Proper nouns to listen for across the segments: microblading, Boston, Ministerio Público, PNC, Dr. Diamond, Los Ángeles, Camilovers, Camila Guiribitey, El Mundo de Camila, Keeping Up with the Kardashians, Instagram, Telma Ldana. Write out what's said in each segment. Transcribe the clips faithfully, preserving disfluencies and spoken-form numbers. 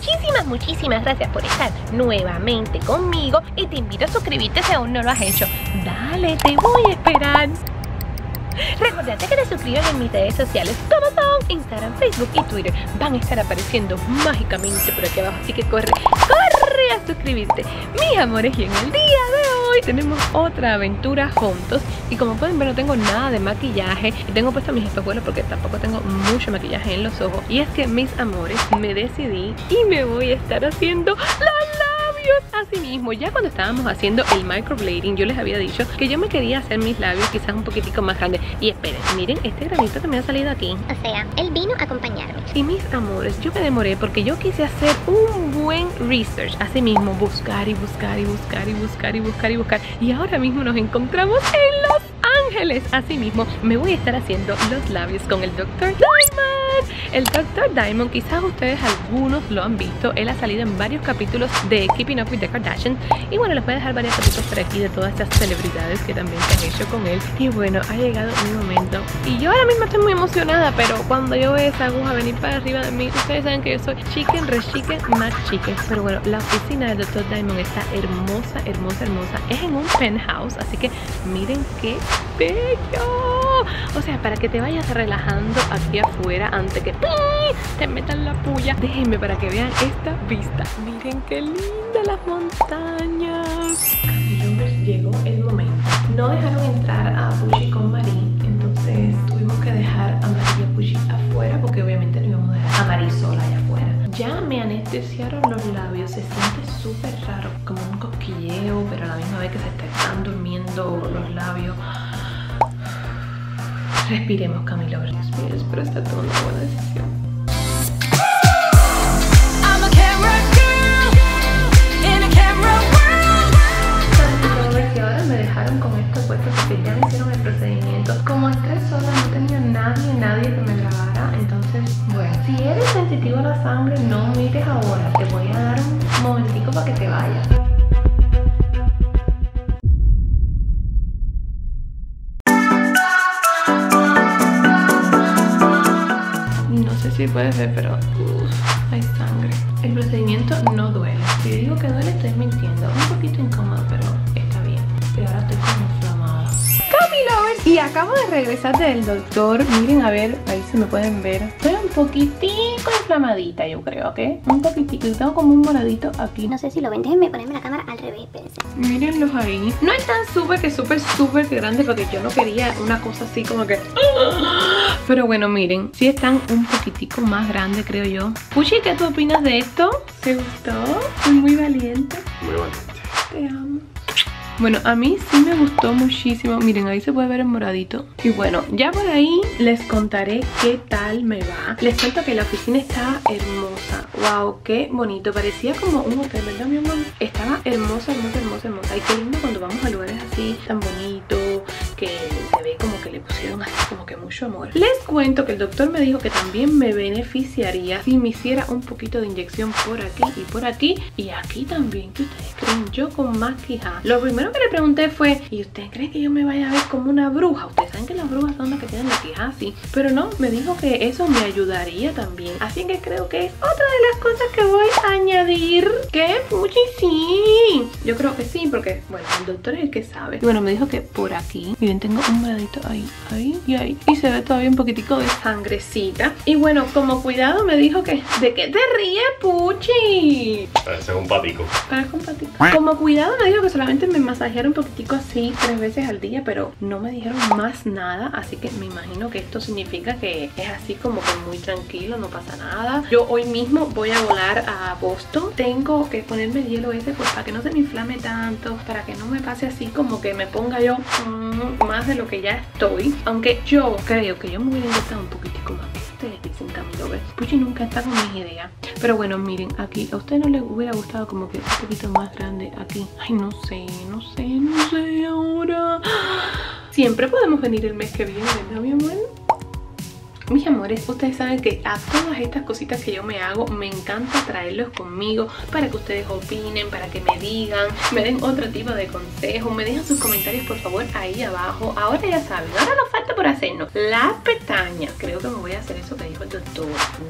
muchísimas, muchísimas gracias por estar nuevamente conmigo. Y te invito a suscribirte si aún no lo has hecho. Dale, te voy a esperar. Recordate que te suscriban en mis redes sociales. Todos son Instagram, Facebook y Twitter. Van a estar apareciendo mágicamente por aquí abajo. Así que corre, corre a suscribirte. Mis amores, y en el día de hoy hoy tenemos otra aventura juntos. Y como pueden ver, no tengo nada de maquillaje. Tengo puesto mis espejuelos porque tampoco tengo mucho maquillaje en los ojos. Y es que, mis amores, me decidí y me voy a estar haciendo la la así mismo. Ya cuando estábamos haciendo el microblading, yo les había dicho que yo me quería hacer mis labios quizás un poquitico más grandes. Y esperen, miren, este granito que me ha salido aquí, o sea, él vino a acompañarme. Y mis amores, yo me demoré porque yo quise hacer un buen research. Así mismo, buscar y buscar y buscar y buscar y buscar y buscar. Y ahora mismo nos encontramos en Los Ángeles. Así mismo, me voy a estar haciendo los labios con el doctor Diamond. El doctor Diamond, quizás ustedes algunos lo han visto. Él ha salido en varios capítulos de Keeping Up with the Kardashians. Y bueno, les voy a dejar varias fotos por aquí de todas estas celebridades que también se han hecho con él. Y bueno, ha llegado mi momento. Y yo ahora mismo estoy muy emocionada, pero cuando yo veo esa aguja venir para arriba de mí, ustedes saben que yo soy chicken, re chicken, más chicken. Pero bueno, la oficina del doctor Diamond está hermosa, hermosa, hermosa. Es en un penthouse, así que miren qué bello. O sea, para que te vayas relajando aquí afuera antes que te metan la puya. Déjenme para que vean esta vista. Miren qué linda las montañas. Casi llegó el momento. No dejaron entrar a Puchi con Marín, entonces tuvimos que dejar a María Puchi afuera porque obviamente no íbamos a dejar a Marí sola allá afuera. Ya me anestesiaron los labios, se siente súper raro, como un cosquilleo, pero a la misma vez que se están durmiendo los labios. Respiremos, Camila. Dios mío, espero estar tomando una buena decisión. Tanto que ahora me dejaron con esto puesto porque ya me hicieron el procedimiento. Como estoy sola, no tenía nadie, nadie que me grabara. Entonces, bueno, si eres sensitivo a la sangre, no mires ahora. Te voy a dar un momentico para que te vayas. Sí puede ser, pero uff, hay sangre. El procedimiento no duele. Si digo que duele, estoy mintiendo. Un poquito incómodo, pero está bien. Y ahora estoy como inflamada. Camila, y acabo de regresar del doctor. Miren, a ver, ahí se me pueden ver. Estoy un poquitico inflamadita, yo creo, ¿ok? Un poquitico. Yo tengo como un moradito aquí. No sé si lo ven. Déjenme ponerme la cámara al revés, pensé. Mírenlos ahí. No es tan súper que súper, súper que grande porque yo no quería una cosa así como que... Pero bueno, miren, sí están un poquitico más grandes, creo yo. Puchi, ¿qué tú opinas de esto? ¿Te gustó? Soy muy valiente. Muy valiente. Te amo. Bueno, a mí sí me gustó muchísimo. Miren, ahí se puede ver el moradito. Y bueno, ya por ahí les contaré qué tal me va. Les cuento que la oficina está hermosa. Wow, qué bonito. Parecía como un hotel, ¿verdad, mi amor? Estaba hermosa, hermosa, hermosa, hermosa. Y qué lindo cuando vamos a lugares así tan bonitos, que se ve como que le pusieron así como que mucho amor. Les cuento que el doctor me dijo que también me beneficiaría si me hiciera un poquito de inyección por aquí y por aquí. Y aquí también, ¿qué ustedes creen? Yo con maquillaje. Lo primero que le pregunté fue, ¿y usted cree que yo me vaya a ver como una bruja? Ustedes saben que las brujas son las que tienen maquillaje así. Pero no, me dijo que eso me ayudaría también. Así que creo que es otra de las cosas que voy a añadir. ¡Qué muchísimo! Yo creo que sí, porque, bueno, el doctor es el que sabe. Y bueno, me dijo que por aquí... Tengo un moradito ahí, ahí y ahí. Y se ve todavía un poquitico de sangrecita. Y bueno, como cuidado me dijo que... ¿De qué te ríes, Puchi? Parece un patico. Parece un patico. Como cuidado me dijo que solamente me masajearon un poquitico así tres veces al día. Pero no me dijeron más nada. Así que me imagino que esto significa que es así como que muy tranquilo, no pasa nada. Yo hoy mismo voy a volar a Boston. Tengo que ponerme el hielo ese pues para que no se me inflame tanto. Para que no me pase así como que me ponga yo... Mmm, más de lo que ya estoy, aunque yo creo que yo me hubiera gustado un poquitico más. Ustedes dicen, Camilo, Puchi nunca está con mis ideas. Pero bueno, miren, aquí a ustedes no les hubiera gustado como que un poquito más grande aquí. Ay, no sé, no sé, no sé ahora. Siempre podemos venir el mes que viene, ¿verdad, mi amor? Mis amores, ustedes saben que a todas estas cositas que yo me hago, me encanta traerlos conmigo para que ustedes opinen, para que me digan, me den otro tipo de consejo, me dejan sus comentarios por favor ahí abajo. Ahora ya saben, ahora nos falta por hacernos las pestañas. Creo que me voy a hacer eso que dijo el doctor,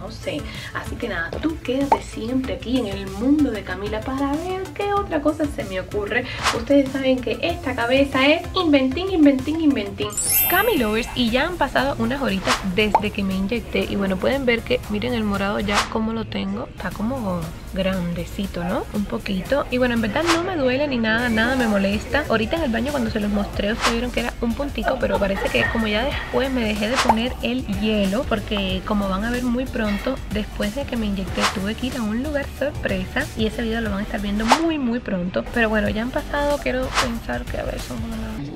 no sé. Así que nada, tú quédate siempre aquí en el mundo de Camila para ver qué otra cosa se me ocurre. Ustedes saben que esta cabeza es inventín, inventín, inventín. Cami Lovers, y ya han pasado unas horitas desde que me inyecté. Y bueno, pueden ver que, miren el morado ya como lo tengo. Está como grandecito, ¿no? Un poquito. Y bueno, en verdad no me duele ni nada, nada me molesta. Ahorita en el baño cuando se los mostré ustedes vieron que era un puntico, pero parece que como ya después me dejé de poner el hielo, porque como van a ver muy pronto, después de que me inyecté tuve que ir a un lugar sorpresa y ese video lo van a estar viendo muy muy pronto. Pero bueno, ya han pasado, quiero pensar que a ver, son unos...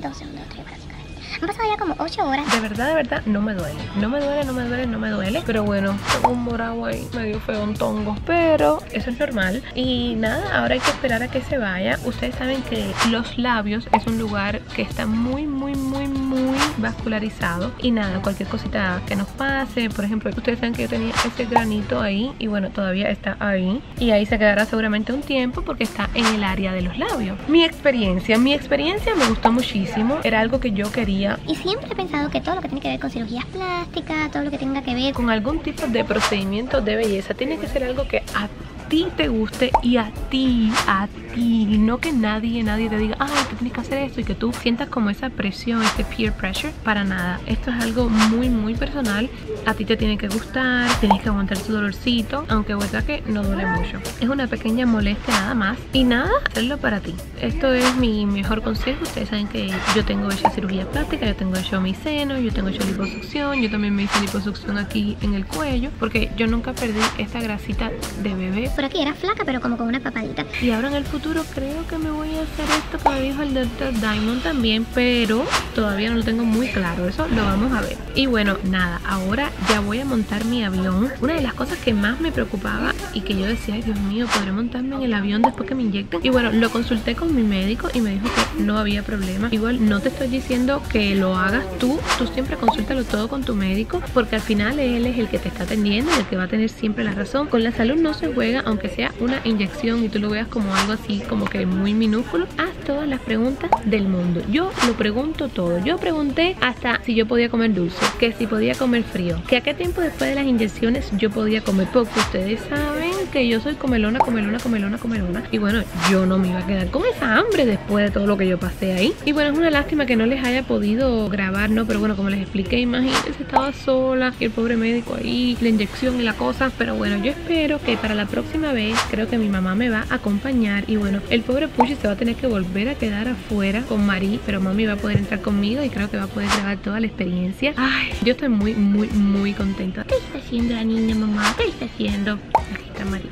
han pasado ya como ocho horas. De verdad, de verdad, no me duele. No me duele, no me duele, no me duele. Pero bueno, tengo un morado ahí medio feo, un tongo. Pero eso es normal. Y nada, ahora hay que esperar a que se vaya. Ustedes saben que los labios es un lugar que está muy, muy, muy, muy vascularizado. Y nada, cualquier cosita que nos pase. Por ejemplo, ustedes saben que yo tenía ese granito ahí. Y bueno, todavía está ahí. Y ahí se quedará seguramente un tiempo porque está en el área de los labios. Mi experiencia, mi experiencia me gustó muchísimo. Era algo que yo quería. Y siempre he pensado que todo lo que tiene que ver con cirugías plásticas, todo lo que tenga que ver con algún tipo de procedimiento de belleza, tiene que ser algo que a ti te guste y a ti, a ti, no que nadie, nadie te diga, ay, te tienes que hacer esto y que tú sientas como esa presión, ese peer pressure, para nada. Esto es algo muy, muy personal. A ti te tiene que gustar, tienes que aguantar tu dolorcito, aunque verdad que no duele mucho. Es una pequeña molestia nada más y nada, hacerlo para ti. Esto es mi mejor consejo. Ustedes saben que yo tengo hecha cirugía plástica, yo tengo hecho mi seno, yo tengo hecho liposucción, yo también me hice liposucción aquí en el cuello, porque yo nunca perdí esta grasita de bebé. Por aquí era flaca, pero como con una papadita. Y ahora en el futuro creo que me voy a hacer esto que me dijo el doctor Diamond también, pero todavía no lo tengo muy claro. Eso lo vamos a ver. Y bueno, nada, ahora ya voy a montar mi avión. Una de las cosas que más me preocupaba y que yo decía, ay Dios mío, ¿podré montarme en el avión después que me inyecten? Y bueno, lo consulté con mi médico y me dijo que no había problema. Igual no te estoy diciendo que lo hagas tú. Tú siempre consúltalo todo con tu médico, porque al final él es el que te está atendiendo y el que va a tener siempre la razón. Con la salud no se juega. Aunque sea una inyección y tú lo veas como algo así como que muy minúsculo, haz todas las preguntas del mundo. Yo lo pregunto todo. Yo pregunté hasta si yo podía comer dulce, que si podía comer frío, que a qué tiempo después de las inyecciones yo podía comer, porque ustedes saben que yo soy comelona, comelona, comelona, comelona. Y bueno, yo no me iba a quedar con esa hambre después de todo lo que yo pasé ahí. Y bueno, es una lástima que no les haya podido grabar, ¿no? Pero bueno, como les expliqué, imagínense, estaba sola y el pobre médico ahí, la inyección y la cosa. Pero bueno, yo espero que para la próxima vez, creo que mi mamá me va a acompañar. Y bueno, el pobre Puchi se va a tener que volver a quedar afuera con Marí, pero mami va a poder entrar conmigo y creo que va a poder grabar toda la experiencia. Ay, yo estoy muy, muy, muy contenta. ¿Qué está haciendo la niña, mamá? ¿Qué está haciendo? Aquí está Marí.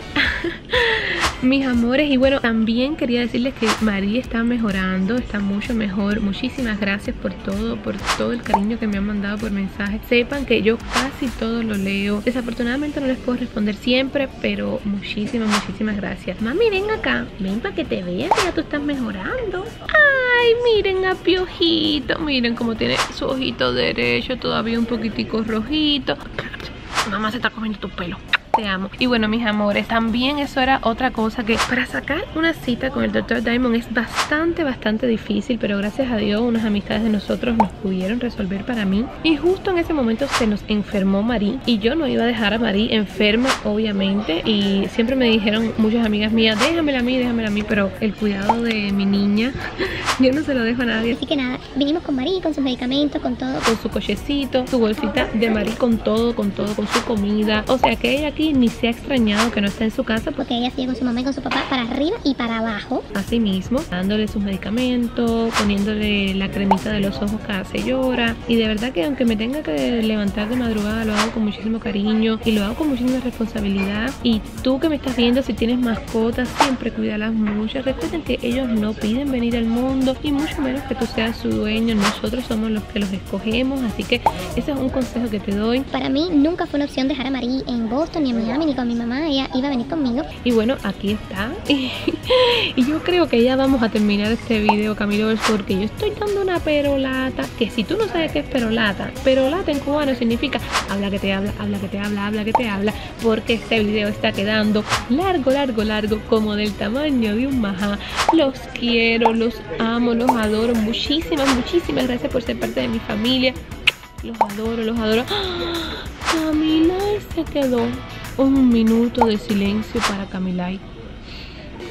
Mis amores, y bueno, también quería decirles que María está mejorando, está mucho mejor. Muchísimas gracias por todo, por todo el cariño que me han mandado por mensajes. Sepan que yo casi todo lo leo. Desafortunadamente no les puedo responder siempre, pero muchísimas, muchísimas gracias. Mami, ven acá, ven para que te veas que ya tú estás mejorando. Ay, miren a Piojito, miren cómo tiene su ojito derecho, todavía un poquitico rojito. Mamá se está comiendo tu pelo. Te amo. Y bueno, mis amores, también eso era otra cosa que para sacar una cita con el doctor Diamond es bastante, bastante difícil, pero gracias a Dios unas amistades de nosotros nos pudieron resolver para mí. Y justo en ese momento se nos enfermó Marí y yo no iba a dejar a Marí enferma, obviamente, y siempre me dijeron muchas amigas mías, déjamela a mí, déjamela a mí, pero el cuidado de mi niña yo no se lo dejo a nadie. Así que nada, vinimos con Marí, con sus medicamentos, con todo, con su cochecito, su bolsita de Marí, con todo, con todo, con su comida. O sea que ella aquí ni se ha extrañado que no está en su casa, porque ella sigue con su mamá y con su papá para arriba y para abajo. Así mismo, dándole sus medicamentos, poniéndole la cremita de los ojos cada seis horas. Y de verdad que aunque me tenga que levantar de madrugada, lo hago con muchísimo cariño y lo hago con muchísima responsabilidad. Y tú que me estás viendo, si tienes mascotas, siempre cuídalas mucho. Recuerden que ellos no piden venir al mundo y mucho menos que tú seas su dueño. Nosotros somos los que los escogemos. Así que ese es un consejo que te doy. Para mí nunca fue una opción dejar a Marí en Boston ni Miami, ni con mi mamá, ella iba a venir conmigo. Y bueno, aquí está. Y, y yo creo que ya vamos a terminar este video, Camilovers, porque yo estoy dando una perolata, que si tú no sabes qué es perolata, perolata en cubano significa habla que te habla, habla que te habla, habla que te habla, porque este video está quedando largo, largo, largo, como del tamaño de un majá. Los quiero, los amo, los adoro. Muchísimas, muchísimas gracias por ser parte de mi familia. Los adoro, los adoro. ¡Oh! Camila se quedó un minuto de silencio para Camila.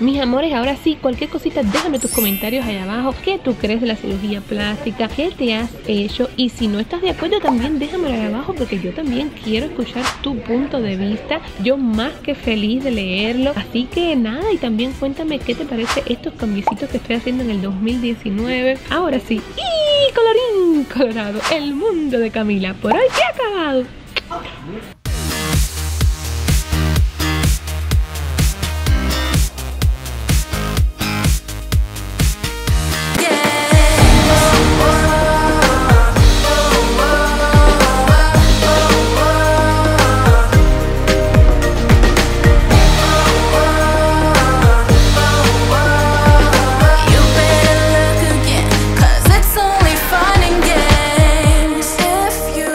Mis amores, ahora sí, cualquier cosita déjame tus comentarios ahí abajo. ¿Qué tú crees de la cirugía plástica? ¿Qué te has hecho? Y si no estás de acuerdo también déjamelo ahí abajo, porque yo también quiero escuchar tu punto de vista. Yo más que feliz de leerlo. Así que nada, y también cuéntame qué te parece estos cambiecitos que estoy haciendo en el dos mil diecinueve. Ahora sí, y colorín colorado, el mundo de Camila por hoy se ha acabado.